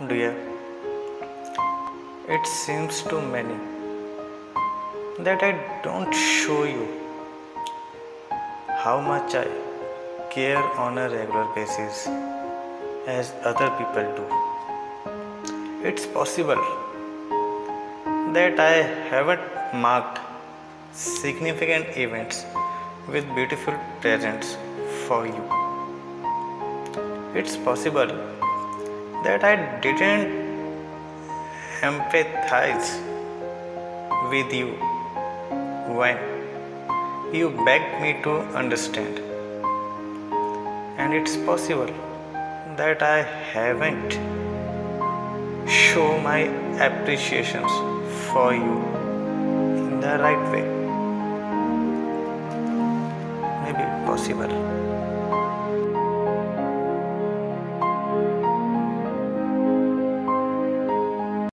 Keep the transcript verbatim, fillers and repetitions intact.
dear. It seems to many that I don't show you how much I care on a regular basis as other people do. It's possible that I haven't marked significant events with beautiful presents for you. It's possible that I didn't empathize with you when you begged me to understand. And it's possible that I haven't shown my appreciations for you in the right way. Maybe possible.